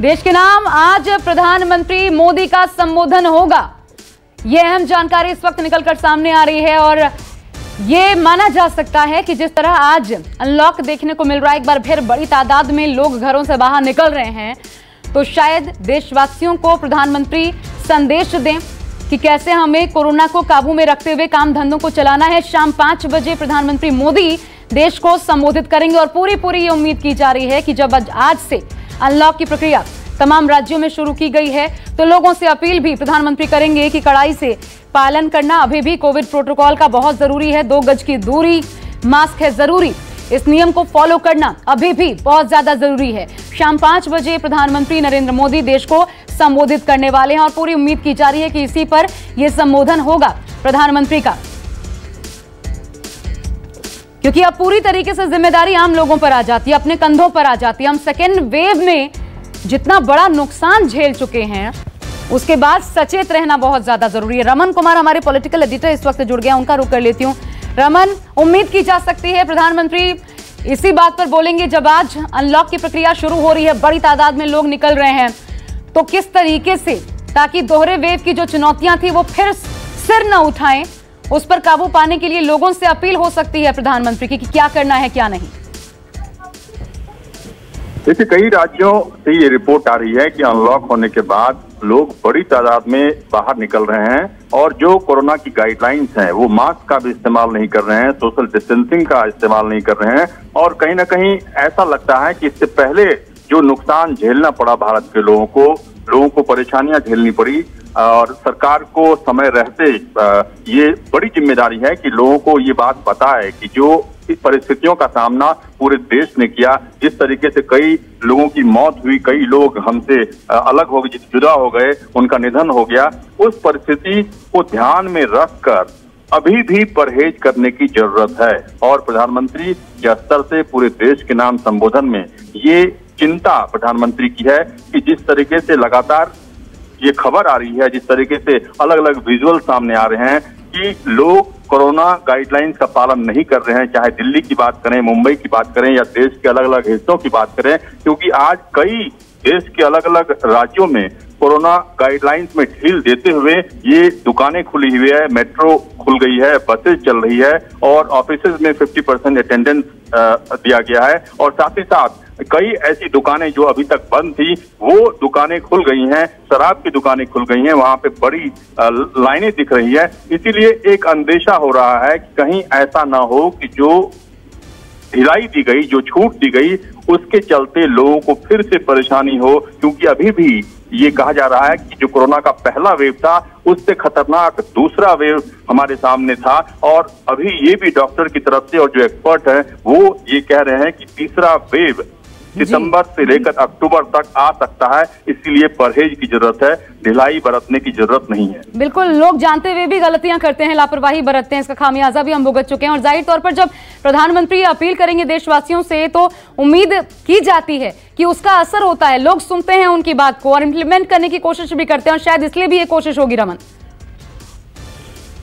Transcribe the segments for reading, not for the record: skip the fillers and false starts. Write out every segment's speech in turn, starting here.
देश के नाम आज प्रधानमंत्री मोदी का संबोधन होगा, यह अहम जानकारी इस वक्त निकलकर सामने आ रही है। और ये माना जा सकता है कि जिस तरह आज अनलॉक देखने को मिल रहा है, एक बार फिर बड़ी तादाद में लोग घरों से बाहर निकल रहे हैं, तो शायद देशवासियों को प्रधानमंत्री संदेश दें कि कैसे हमें कोरोना को काबू में रखते हुए काम धंधों को चलाना है। शाम 5 बजे प्रधानमंत्री मोदी देश को संबोधित करेंगे और पूरी ये उम्मीद की जा रही है कि जब आज से अनलॉक की प्रक्रिया तमाम राज्यों में शुरू की गई है, तो लोगों से अपील भी प्रधानमंत्री करेंगे कि कड़ाई से पालन करना अभी भी कोविड प्रोटोकॉल का बहुत जरूरी है। 2 गज की दूरी, मास्क है जरूरी, इस नियम को फॉलो करना अभी भी बहुत ज्यादा जरूरी है। शाम 5 बजे प्रधानमंत्री नरेंद्र मोदी देश को संबोधित करने वाले हैं और पूरी उम्मीद की जा रही है कि इसी पर यह संबोधन होगा प्रधानमंत्री का, क्योंकि अब पूरी तरीके से जिम्मेदारी आम लोगों पर आ जाती है, अपने कंधों पर आ जाती है। हम सेकेंड वेव में जितना बड़ा नुकसान झेल चुके हैं, उसके बाद सचेत रहना बहुत ज्यादा जरूरी है। रमन कुमार हमारे पॉलिटिकल एडिटर इस वक्त जुड़ गए, उनका रुख कर लेती हूं। रमन, उम्मीद की जा सकती है प्रधानमंत्री इसी बात पर बोलेंगे, जब आज अनलॉक की प्रक्रिया शुरू हो रही है, बड़ी तादाद में लोग निकल रहे हैं, तो किस तरीके से, ताकि दोहरे वेव की जो चुनौतियां थी वो फिर सिर न उठाएं, उस पर काबू पाने के लिए लोगों से अपील हो सकती है प्रधानमंत्री की कि क्या करना है क्या नहीं। देखिए, कई राज्यों से ये रिपोर्ट आ रही है कि अनलॉक होने के बाद लोग बड़ी तादाद में बाहर निकल रहे हैं और जो कोरोना की गाइडलाइंस हैं वो मास्क का भी इस्तेमाल नहीं कर रहे हैं, सोशल डिस्टेंसिंग का इस्तेमाल नहीं कर रहे हैं। और कहीं ना कहीं ऐसा लगता है कि इससे पहले जो नुकसान झेलना पड़ा भारत के लोगों को परेशानियां झेलनी पड़ी, और सरकार को समय रहते ये बड़ी जिम्मेदारी है कि लोगों को ये बात बताए कि जो इस परिस्थितियों का सामना पूरे देश ने किया, जिस तरीके से कई लोगों की मौत हुई, कई लोग हमसे अलग हो गए, जुदा हो गए, उनका निधन हो गया, उस परिस्थिति को ध्यान में रखकर अभी भी परहेज करने की जरूरत है। और प्रधानमंत्री के स्तर से पूरे देश के नाम संबोधन में ये चिंता प्रधानमंत्री की है कि जिस तरीके से लगातार ये खबर आ रही है, जिस तरीके से अलग अलग विजुअल सामने आ रहे हैं कि लोग कोरोना गाइडलाइंस का पालन नहीं कर रहे हैं, चाहे दिल्ली की बात करें, मुंबई की बात करें, या देश के अलग अलग हिस्सों की बात करें, क्योंकि आज कई देश के अलग अलग राज्यों में कोरोना गाइडलाइंस में ढील देते हुए ये दुकानें खुली हुई है, मेट्रो खुल गई है, बसेस चल रही है, और ऑफिसेज में 50% अटेंडेंस दिया गया है, और साथ ही साथ कई ऐसी दुकानें जो अभी तक बंद थी वो दुकानें खुल गई हैं, शराब की दुकानें खुल गई हैं, वहां पे बड़ी लाइनें दिख रही है। इसीलिए एक अंदेशा हो रहा है कि कहीं ऐसा ना हो कि जो ढिलाई दी गई, जो छूट दी गई, उसके चलते लोगों को फिर से परेशानी हो, क्योंकि अभी भी ये कहा जा रहा है कि जो कोरोना का पहला वेव था उससे खतरनाक दूसरा वेव हमारे सामने था, और अभी ये भी डॉक्टर की तरफ से और जो एक्सपर्ट हैं वो ये कह रहे हैं कि तीसरा वेव सितंबर से लेकर अक्टूबर तक आ सकता है। इसीलिए परहेज की जरूरत है, ढिलाई बरतने की जरूरत नहीं है। बिल्कुल, लोग जानते हुए भी गलतियां करते हैं, लापरवाही बरतते हैं, इसका खामियाजा भी हम भुगत चुके हैं। और जाहिर तौर पर जब प्रधानमंत्री अपील करेंगे देशवासियों से, तो उम्मीद की जाती है कि उसका असर होता है, लोग सुनते हैं उनकी बात को और इम्प्लीमेंट करने की कोशिश भी करते हैं, और शायद इसलिए भी ये कोशिश होगी। रमन,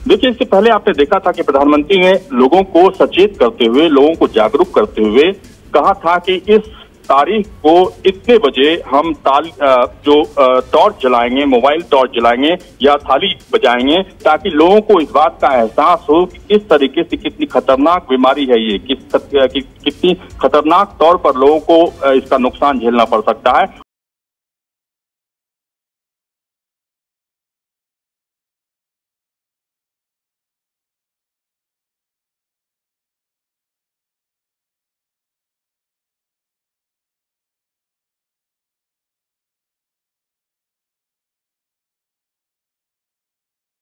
देखिए, इससे पहले आपने देखा था कि प्रधानमंत्री ने लोगों को सचेत करते हुए, लोगों को जागरूक करते हुए कहा था कि इस तारीख को इतने बजे हम टॉर्च जलाएंगे, मोबाइल टॉर्च जलाएंगे या थाली बजाएंगे, ताकि लोगों को इस बात का एहसास हो कि किस तरीके से कितनी खतरनाक बीमारी है ये, कितनी खतरनाक तौर पर लोगों को इसका नुकसान झेलना पड़ सकता है।